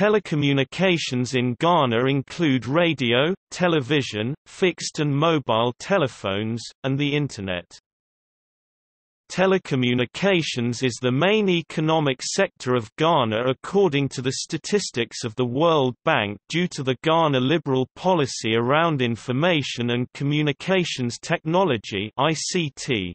Telecommunications in Ghana include radio, television, fixed and mobile telephones, and the Internet. Telecommunications is the main economic sector of Ghana according to the statistics of the World Bank due to the Ghana liberal policy around information and communications technology (ICT).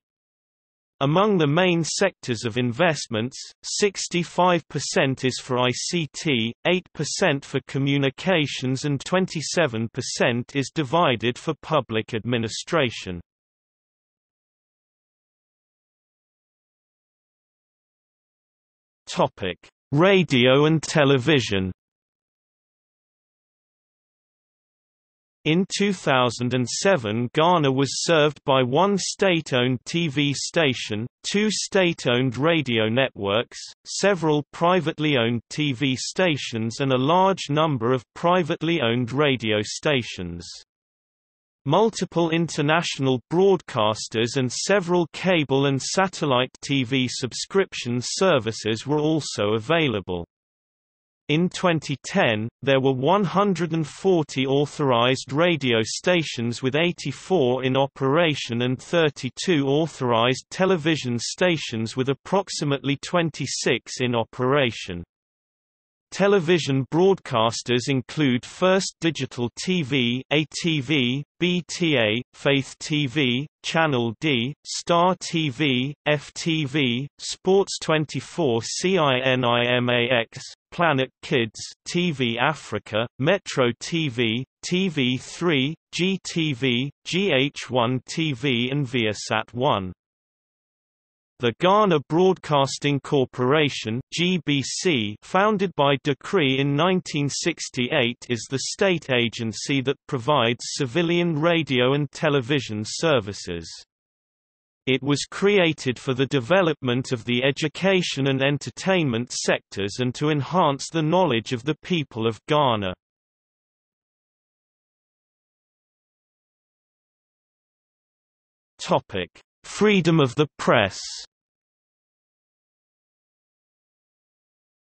Among the main sectors of investments, 65% is for ICT, 8% for communications and 27% is divided for public administration. Radio and television. In 2007, Ghana was served by one state-owned TV station, two state-owned radio networks, several privately owned TV stations and a large number of privately owned radio stations. Multiple international broadcasters and several cable and satellite TV subscription services were also available. In 2010, there were 140 authorized radio stations with 84 in operation and 32 authorized television stations with approximately 26 in operation. Television broadcasters include First Digital TV, ATV, BTA, Faith TV, Channel D, Star TV, FTV, Sports 24 CINIMAX, Planet Kids TV Africa, Metro TV, TV3, GTV, GH1 TV and Viasat1. The Ghana Broadcasting Corporation (GBC), founded by decree in 1968, is the state agency that provides civilian radio and television services. It was created for the development of the education and entertainment sectors and to enhance the knowledge of the people of Ghana. Freedom of the press.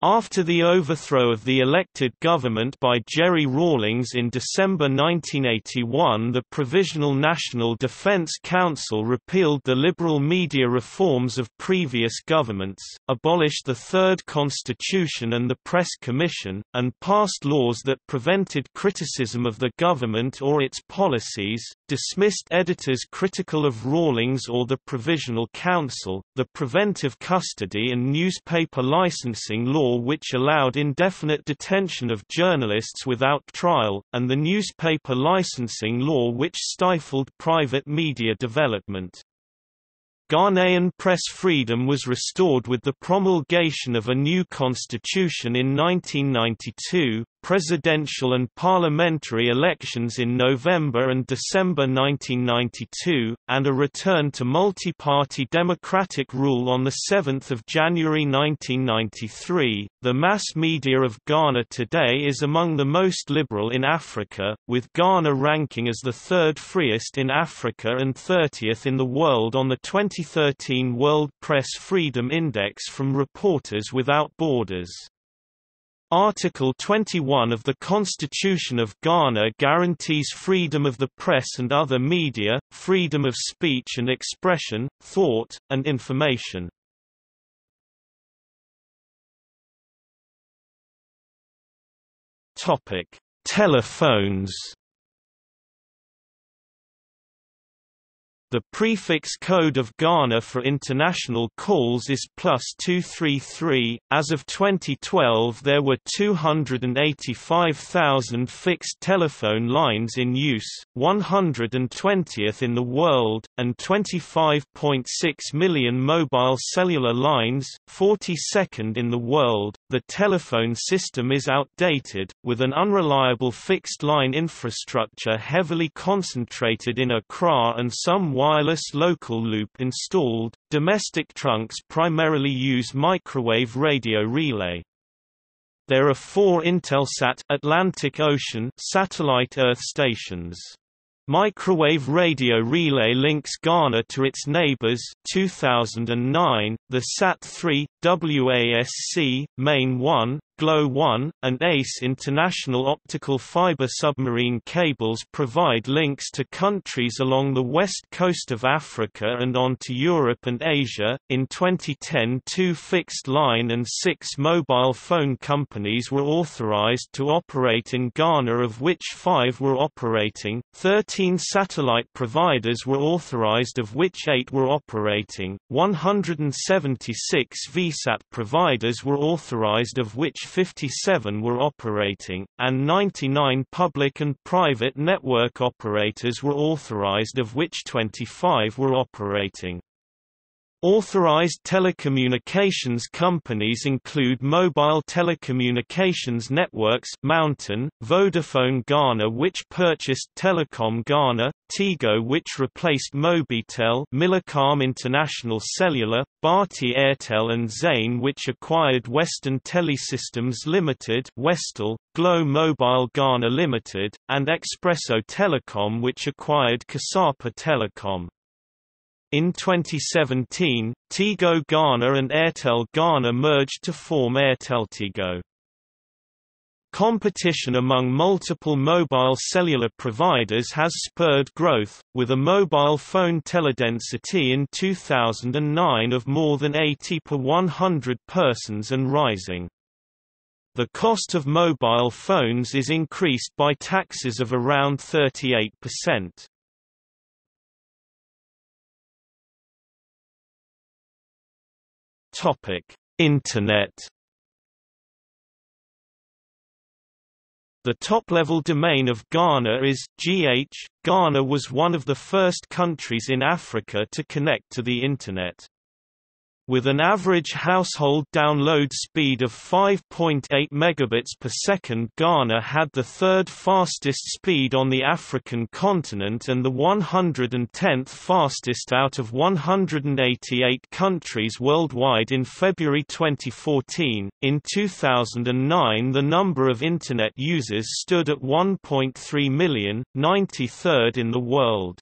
After the overthrow of the elected government by Jerry Rawlings in December 1981, the Provisional National Defense Council repealed the liberal media reforms of previous governments, abolished the Third Constitution and the Press Commission, and passed laws that prevented criticism of the government or its policies, dismissed editors critical of Rawlings or the Provisional Council, the preventive custody and newspaper licensing law which allowed indefinite detention of journalists without trial, and the newspaper licensing law which stifled private media development. Ghanaian press freedom was restored with the promulgation of a new constitution in 1992, presidential and parliamentary elections in November and December 1992, and a return to multi-party democratic rule on 7 January 1993. The mass media of Ghana today is among the most liberal in Africa, with Ghana ranking as the third freest in Africa and 30th in the world on the 2013 World Press Freedom Index from Reporters Without Borders. Article 21 of the Constitution of Ghana guarantees freedom of the press and other media, freedom of speech and expression, thought, and information. Telephones. The prefix code of Ghana for international calls is +233. As of 2012, there were 285,000 fixed telephone lines in use, 120th in the world, and 25.6 million mobile cellular lines, 42nd in the world. The telephone system is outdated, with an unreliable fixed line infrastructure heavily concentrated in Accra and some wireless local loop installed. Domestic trunks primarily use microwave radio relay. There are 4 Intelsat Atlantic Ocean satellite Earth stations. Microwave radio relay links Ghana to its neighbors. 2009, the Sat-3, WASC, Main One, Glo 1, and ACE international optical fiber submarine cables provide links to countries along the west coast of Africa and on to Europe and Asia. In 2010, 2 fixed line and 6 mobile phone companies were authorized to operate in Ghana, of which 5 were operating, 13 satellite providers were authorized, of which 8 were operating, 176 VSAT providers were authorized, of which 57 were operating, and 99 public and private network operators were authorized, of which 25 were operating. Authorized telecommunications companies include Mobile Telecommunications Networks Mountain, Vodafone Ghana, which purchased Telecom Ghana, Tigo, which replaced MobiTel, Milicom International Cellular, Bharti Airtel and Zane, which acquired Western Telesystems Limited, Westel, Glow Mobile Ghana Ltd., and Expresso Telecom, which acquired Kasapa Telecom. In 2017, Tigo Ghana and Airtel Ghana merged to form AirtelTigo. Competition among multiple mobile cellular providers has spurred growth, with a mobile phone teledensity in 2009 of more than 80 per 100 persons and rising. The cost of mobile phones is increased by taxes of around 38%. Internet. The top-level domain of Ghana is .gh. Ghana was one of the first countries in Africa to connect to the Internet. With an average household download speed of 5.8 megabits per second, Ghana had the third fastest speed on the African continent and the 110th fastest out of 188 countries worldwide in February 2014. In 2009, the number of Internet users stood at 1.3 million, 93rd in the world.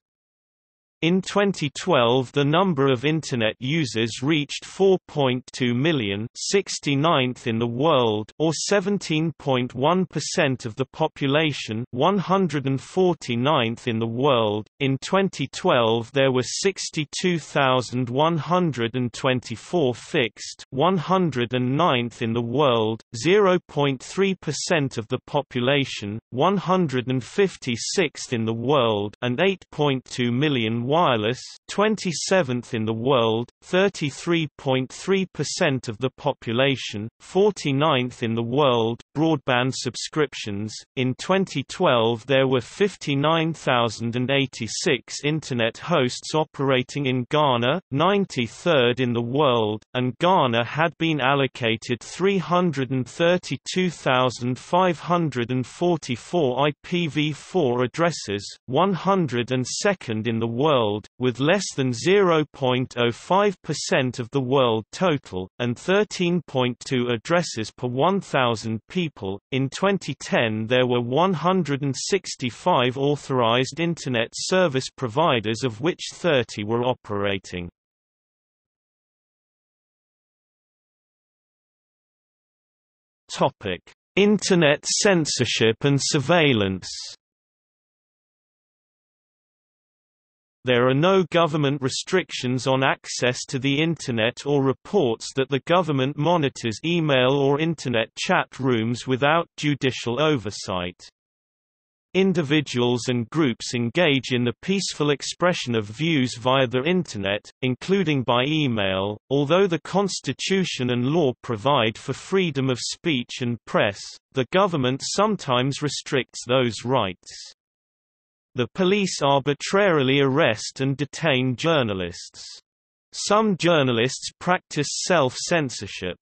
In 2012, the number of Internet users reached 4.2 million, 69th in the world, or 17.1% of the population, 149th in the world. In 2012, there were 62,124 fixed, 109th in the world, 0.3% of the population, 156th in the world, and 8.2 million. Wireless, 27th in the world, 33.3% of the population, 49th in the world. Broadband subscriptions. In 2012, there were 59,086 Internet hosts operating in Ghana, 93rd in the world, and Ghana had been allocated 332,544 IPv4 addresses, 102nd in the world, with less than 0.05% of the world total, and 13.2 addresses per 1,000 people. In 2010, there were 165 authorized Internet service providers, of which 30 were operating. Topic: Internet censorship and surveillance. There are no government restrictions on access to the Internet or reports that the government monitors email or Internet chat rooms without judicial oversight. Individuals and groups engage in the peaceful expression of views via the Internet, including by email, although the Constitution and law provide for freedom of speech and press, the government sometimes restricts those rights. The police arbitrarily arrest and detain journalists. Some journalists practice self-censorship.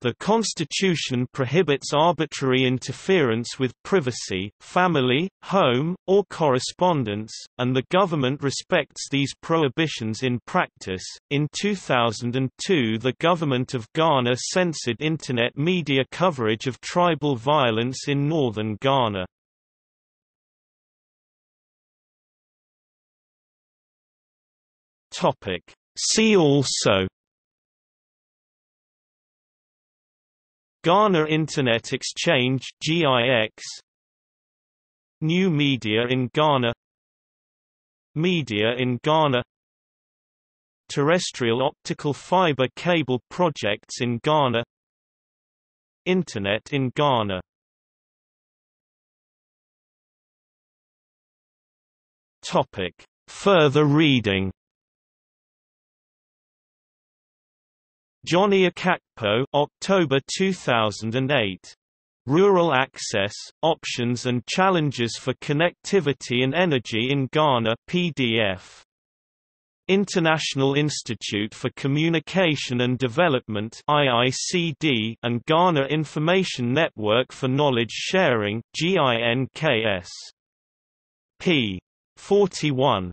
The Constitution prohibits arbitrary interference with privacy, family, home, or correspondence, and the government respects these prohibitions in practice. In 2002, the government of Ghana censored Internet media coverage of tribal violence in northern Ghana. See also: Ghana Internet Exchange (GIX), New Media in Ghana, Media in Ghana, Terrestrial Optical Fiber Cable Projects in Ghana, Internet in Ghana. Topic: Further reading. Johnny Akakpo, October 2008. Rural Access, Options and Challenges for Connectivity and Energy in Ghana PDF. International Institute for Communication and Development IICD and Ghana Information Network for Knowledge Sharing GINKS. p. 41.